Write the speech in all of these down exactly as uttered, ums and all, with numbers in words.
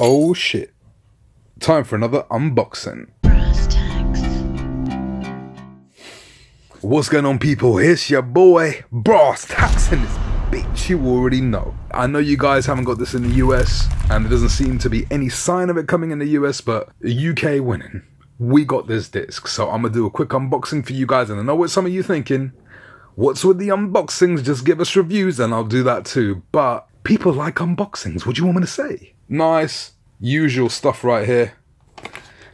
Oh shit. Time for another unboxing. What's going on, people? It's your boy Brass Tacks in this bitch. You already know. I know you guys haven't got this in the U S, and there doesn't seem to be any sign of it coming in the U S, but the U K winning. We got this disc, so I'm gonna do a quick unboxing for you guys, and I know what some of you thinking. What's with the unboxings? Just give us reviews and I'll do that too. But people like unboxings. What do you want me to say? Nice, usual stuff right here.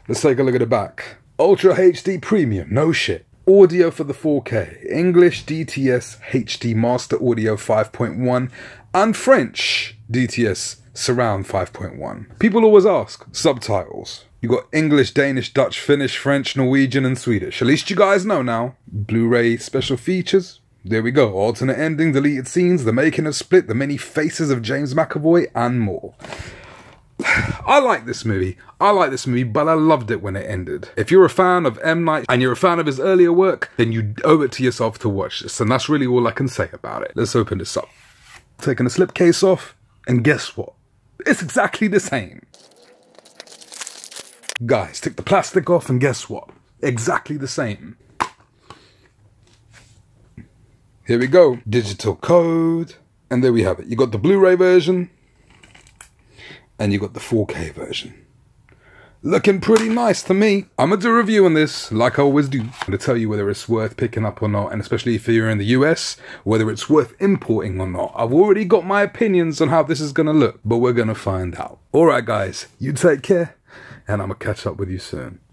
Let's take a look at the back. Ultra H D Premium, no shit. Audio for the four K. English D T S H D Master Audio five point one and French D T S Surround five point one. People always ask, subtitles. You got English, Danish, Dutch, Finnish, French, Norwegian and Swedish. At least you guys know now. Blu-ray special features. There we go. Alternate ending, deleted scenes, the making of Split, the many faces of James McAvoy and more. I like this movie. I like this movie, but I loved it when it ended. If you're a fan of M. Night and you're a fan of his earlier work, then you owe it to yourself to watch this. And that's really all I can say about it. Let's open this up. Taking the slipcase off, and guess what? It's exactly the same. Guys, take the plastic off and guess what? Exactly the same. Here we go. Digital code. And there we have it. You got the Blu-ray version. And you got the four K version. Looking pretty nice to me. I'm going to do a review on this, like I always do. I'm going to tell you whether it's worth picking up or not, and especially if you're in the U S, whether it's worth importing or not. I've already got my opinions on how this is going to look, but we're going to find out. All right, guys, you take care, and I'm going to catch up with you soon.